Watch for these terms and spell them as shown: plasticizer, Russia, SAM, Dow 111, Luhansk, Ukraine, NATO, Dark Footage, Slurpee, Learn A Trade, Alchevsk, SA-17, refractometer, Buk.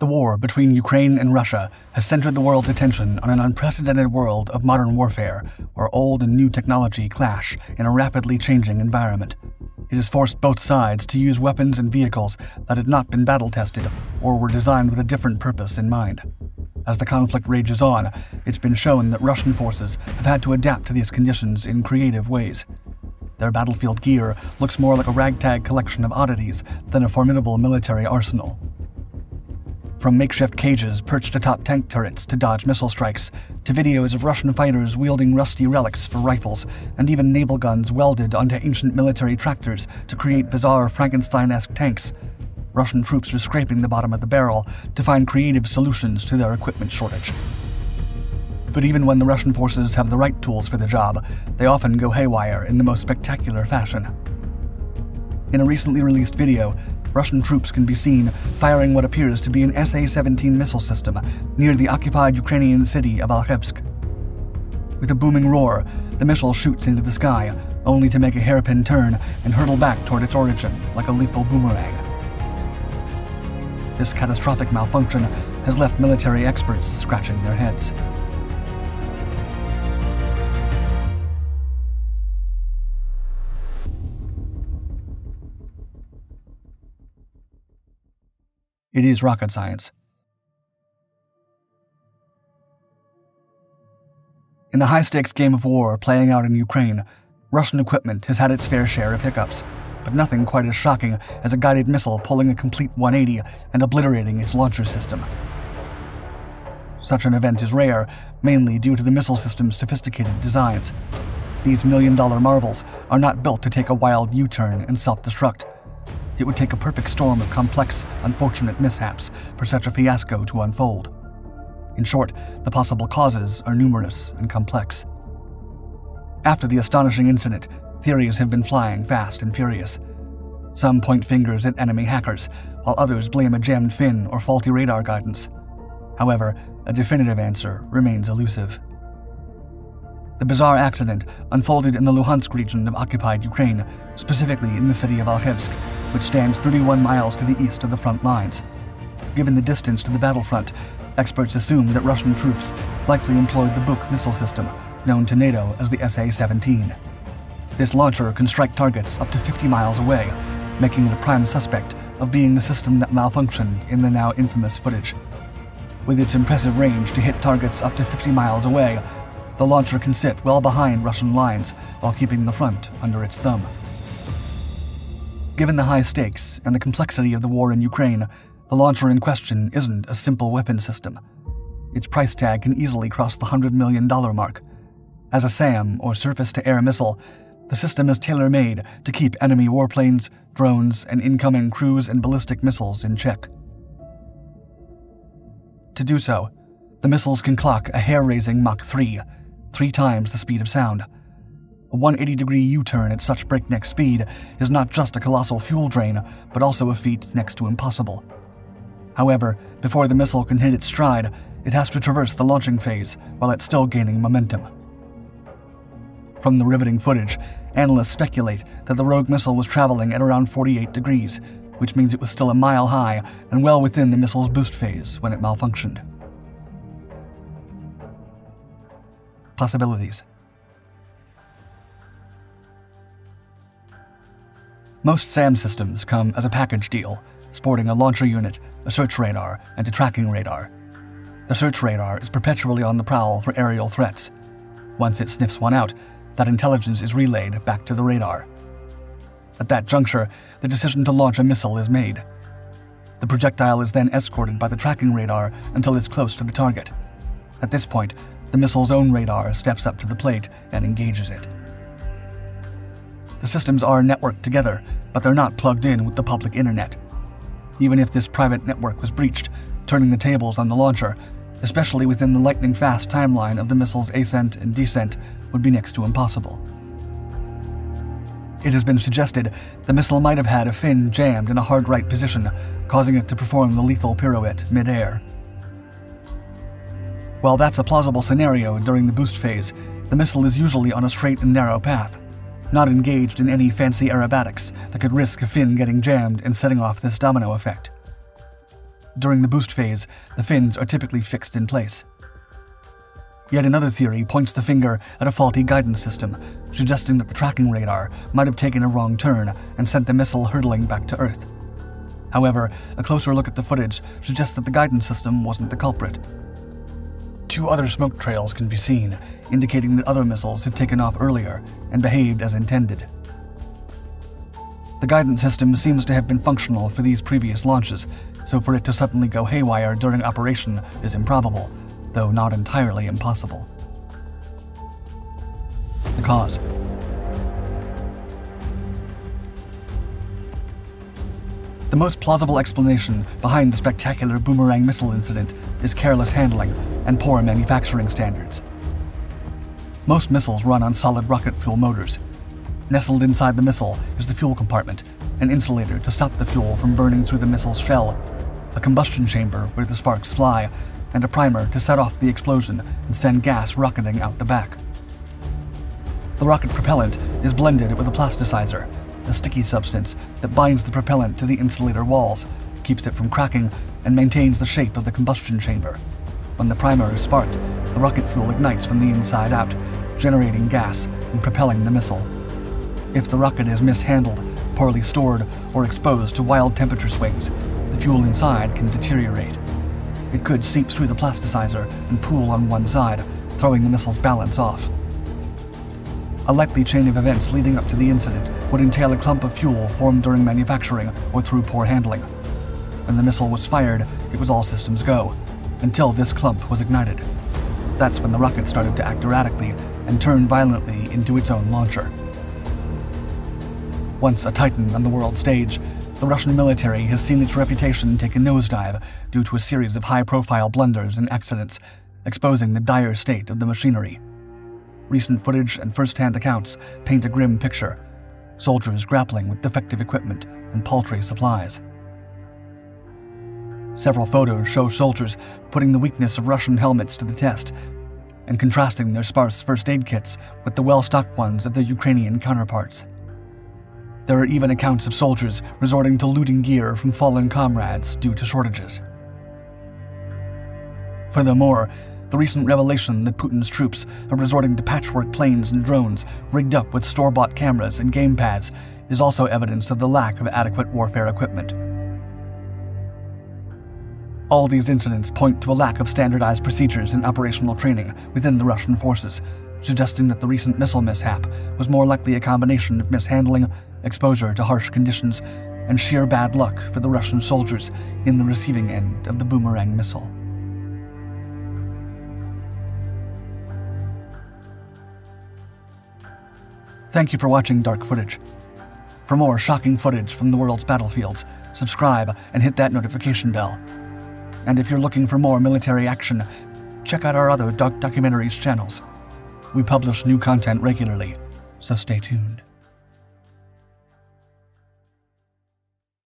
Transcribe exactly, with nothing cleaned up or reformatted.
The war between Ukraine and Russia has centered the world's attention on an unprecedented world of modern warfare, where old and new technology clash in a rapidly changing environment. It has forced both sides to use weapons and vehicles that had not been battle-tested or were designed with a different purpose in mind. As the conflict rages on, it's been shown that Russian forces have had to adapt to these conditions in creative ways. Their battlefield gear looks more like a ragtag collection of oddities than a formidable military arsenal. From makeshift cages perched atop tank turrets to dodge missile strikes, to videos of Russian fighters wielding rusty relics for rifles, and even naval guns welded onto ancient military tractors to create bizarre Frankenstein-esque tanks, Russian troops are scraping the bottom of the barrel to find creative solutions to their equipment shortage. But even when the Russian forces have the right tools for the job, they often go haywire in the most spectacular fashion. In a recently released video, Russian troops can be seen firing what appears to be an S A seventeen missile system near the occupied Ukrainian city of Alchevsk. With a booming roar, the missile shoots into the sky, only to make a hairpin turn and hurtle back toward its origin like a lethal boomerang. This catastrophic malfunction has left military experts scratching their heads. It is rocket science. In the high-stakes game of war playing out in Ukraine, Russian equipment has had its fair share of hiccups, but nothing quite as shocking as a guided missile pulling a complete one eighty and obliterating its launcher system. Such an event is rare, mainly due to the missile system's sophisticated designs. These million-dollar marvels are not built to take a wild U-turn and self-destruct. It would take a perfect storm of complex, unfortunate mishaps for such a fiasco to unfold. In short, the possible causes are numerous and complex. After the astonishing incident, theories have been flying fast and furious. Some point fingers at enemy hackers, while others blame a jammed fin or faulty radar guidance. However, a definitive answer remains elusive. The bizarre accident unfolded in the Luhansk region of occupied Ukraine, specifically in the city of Alchevsk, which stands thirty-one miles to the east of the front lines. Given the distance to the battlefront, experts assume that Russian troops likely employed the Buk missile system, known to NATO as the S A seventeen. This launcher can strike targets up to fifty miles away, making it a prime suspect of being the system that malfunctioned in the now infamous footage. With its impressive range to hit targets up to fifty miles away, the launcher can sit well behind Russian lines while keeping the front under its thumb. Given the high stakes and the complexity of the war in Ukraine, the launcher in question isn't a simple weapon system. Its price tag can easily cross the one hundred million dollar mark. As a SAM, or surface-to-air missile, the system is tailor-made to keep enemy warplanes, drones, and incoming cruise and ballistic missiles in check. To do so, the missiles can clock a hair-raising Mach three, three times the speed of sound. A one hundred eighty degree U-turn at such breakneck speed is not just a colossal fuel drain, but also a feat next to impossible. However, before the missile can hit its stride, it has to traverse the launching phase while it's still gaining momentum. From the riveting footage, analysts speculate that the rogue missile was traveling at around forty-eight degrees, which means it was still a mile high and well within the missile's boost phase when it malfunctioned. Possibilities. Most SAM systems come as a package deal, sporting a launcher unit, a search radar, and a tracking radar. The search radar is perpetually on the prowl for aerial threats. Once it sniffs one out, that intelligence is relayed back to the radar. At that juncture, the decision to launch a missile is made. The projectile is then escorted by the tracking radar until it's close to the target. At this point, the missile's own radar steps up to the plate and engages it. The systems are networked together, but they're not plugged in with the public internet. Even if this private network was breached, turning the tables on the launcher, especially within the lightning-fast timeline of the missile's ascent and descent, would be next to impossible. It has been suggested the missile might have had a fin jammed in a hard right position, causing it to perform the lethal pirouette mid-air. While that's a plausible scenario during the boost phase, the missile is usually on a straight and narrow path, not engaged in any fancy aerobatics that could risk a fin getting jammed and setting off this domino effect. during the boost phase, the fins are typically fixed in place. Yet another theory points the finger at a faulty guidance system, suggesting that the tracking radar might have taken a wrong turn and sent the missile hurtling back to Earth. However, a closer look at the footage suggests that the guidance system wasn't the culprit. Two other smoke trails can be seen, indicating that other missiles had taken off earlier and behaved as intended. The guidance system seems to have been functional for these previous launches, so for it to suddenly go haywire during operation is improbable, though not entirely impossible. The cause. The most plausible explanation behind the spectacular boomerang missile incident is careless handling and poor manufacturing standards. Most missiles run on solid rocket fuel motors. Nestled inside the missile is the fuel compartment, an insulator to stop the fuel from burning through the missile's shell, a combustion chamber where the sparks fly, and a primer to set off the explosion and send gas rocketing out the back. The rocket propellant is blended with a plasticizer, a sticky substance that binds the propellant to the insulator walls, keeps it from cracking, and maintains the shape of the combustion chamber. When the primer is sparked, the rocket fuel ignites from the inside out, generating gas and propelling the missile. If the rocket is mishandled, poorly stored, or exposed to wild temperature swings, the fuel inside can deteriorate. It could seep through the plasticizer and pool on one side, throwing the missile's balance off. A likely chain of events leading up to the incident would entail a clump of fuel formed during manufacturing or through poor handling. When the missile was fired, it was all systems go, until this clump was ignited. That's when the rocket started to act erratically and turn violently into its own launcher. Once a titan on the world stage, the Russian military has seen its reputation take a nosedive due to a series of high-profile blunders and accidents, exposing the dire state of the machinery. Recent footage and first-hand accounts paint a grim picture: soldiers grappling with defective equipment and paltry supplies. Several photos show soldiers putting the weakness of Russian helmets to the test and contrasting their sparse first aid kits with the well-stocked ones of their Ukrainian counterparts. There are even accounts of soldiers resorting to looting gear from fallen comrades due to shortages. Furthermore, the recent revelation that Putin's troops are resorting to patchwork planes and drones rigged up with store-bought cameras and gamepads is also evidence of the lack of adequate warfare equipment. All these incidents point to a lack of standardized procedures and operational training within the Russian forces, suggesting that the recent missile mishap was more likely a combination of mishandling, exposure to harsh conditions, and sheer bad luck for the Russian soldiers in the receiving end of the boomerang missile. Thank you for watching Dark Footage. For more shocking footage from the world's battlefields, subscribe and hit that notification bell. And if you're looking for more military action, check out our other Dark Documentaries channels. We publish new content regularly, so stay tuned.